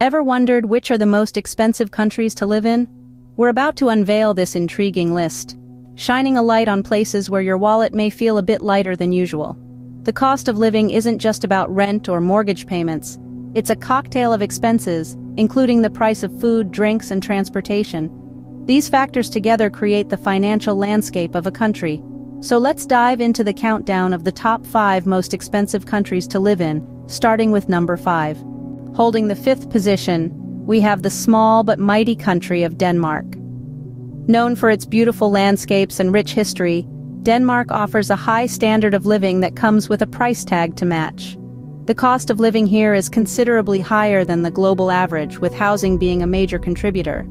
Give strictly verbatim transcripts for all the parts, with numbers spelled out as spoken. Ever wondered which are the most expensive countries to live in? We're about to unveil this intriguing list, shining a light on places where your wallet may feel a bit lighter than usual. The cost of living isn't just about rent or mortgage payments. It's a cocktail of expenses, including the price of food, drinks, and transportation. These factors together create the financial landscape of a country. So let's dive into the countdown of the top five most expensive countries to live in, starting with number five. Holding the fifth position, we have the small but mighty country of Denmark. Known for its beautiful landscapes and rich history, Denmark offers a high standard of living that comes with a price tag to match. The cost of living here is considerably higher than the global average, with housing being a major contributor.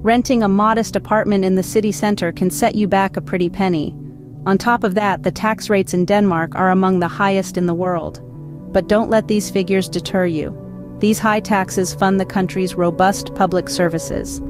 Renting a modest apartment in the city center can set you back a pretty penny. On top of that, the tax rates in Denmark are among the highest in the world. But don't let these figures deter you. These high taxes fund the country's robust public services.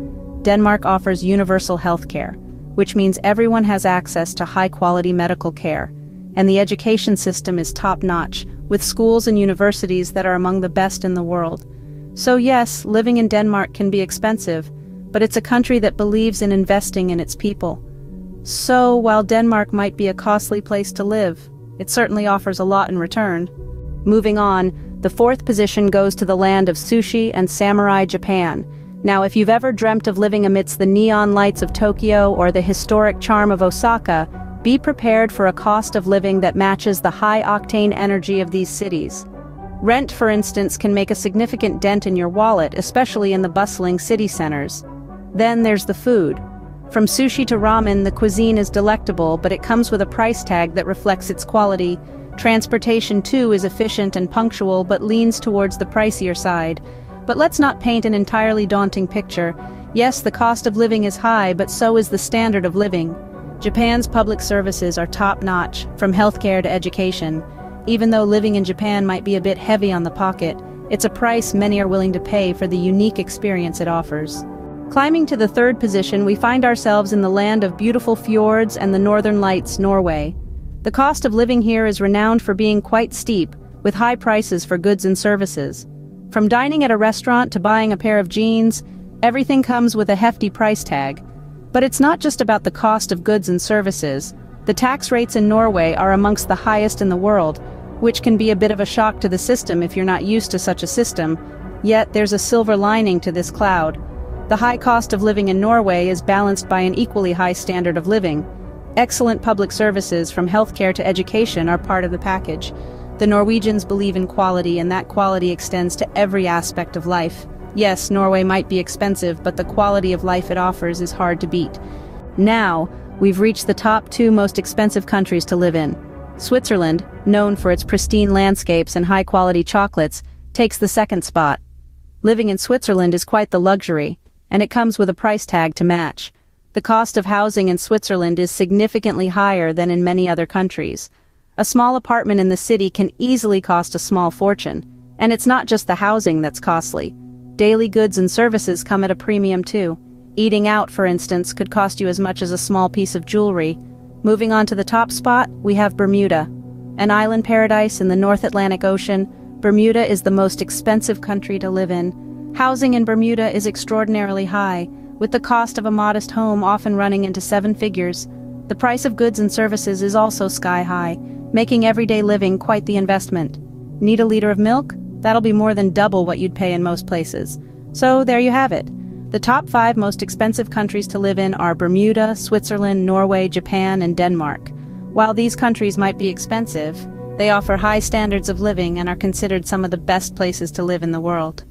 Denmark offers universal healthcare, which means everyone has access to high-quality medical care, and the education system is top-notch, with schools and universities that are among the best in the world. So yes, living in Denmark can be expensive, but it's a country that believes in investing in its people. So while Denmark might be a costly place to live, it certainly offers a lot in return. Moving on, the fourth position goes to the land of sushi and samurai, Japan. Now, if you've ever dreamt of living amidst the neon lights of Tokyo or the historic charm of Osaka, be prepared for a cost of living that matches the high-octane energy of these cities. Rent, for instance, can make a significant dent in your wallet, especially in the bustling city centers. Then there's the food. From sushi to ramen, the cuisine is delectable, but it comes with a price tag that reflects its quality. Transportation too is efficient and punctual, but leans towards the pricier side. But let's not paint an entirely daunting picture. Yes, the cost of living is high, but so is the standard of living. Japan's public services are top-notch, from healthcare to education. Even though living in Japan might be a bit heavy on the pocket, it's a price many are willing to pay for the unique experience it offers. Climbing to the third position, we find ourselves in the land of beautiful fjords and the northern lights, Norway. The cost of living here is renowned for being quite steep, with high prices for goods and services. From dining at a restaurant to buying a pair of jeans, everything comes with a hefty price tag. But it's not just about the cost of goods and services. The tax rates in Norway are amongst the highest in the world, which can be a bit of a shock to the system if you're not used to such a system. Yet there's a silver lining to this cloud. The high cost of living in Norway is balanced by an equally high standard of living. Excellent public services, from healthcare to education, are part of the package. The Norwegians believe in quality, and that quality extends to every aspect of life. Yes, Norway might be expensive, but the quality of life it offers is hard to beat. Now, we've reached the top two most expensive countries to live in. Switzerland, known for its pristine landscapes and high-quality chocolates, takes the second spot. Living in Switzerland is quite the luxury, and it comes with a price tag to match. The cost of housing in Switzerland is significantly higher than in many other countries. A small apartment in the city can easily cost a small fortune. And it's not just the housing that's costly. Daily goods and services come at a premium too. Eating out, for instance, could cost you as much as a small piece of jewelry. Moving on to the top spot, we have Bermuda. An island paradise in the North Atlantic Ocean, Bermuda is the most expensive country to live in. Housing in Bermuda is extraordinarily high, with the cost of a modest home often running into seven figures. The price of goods and services is also sky-high, making everyday living quite the investment. Need a liter of milk? That'll be more than double what you'd pay in most places. So there you have it. The top five most expensive countries to live in are Bermuda, Switzerland, Norway, Japan, and Denmark. While these countries might be expensive, they offer high standards of living and are considered some of the best places to live in the world.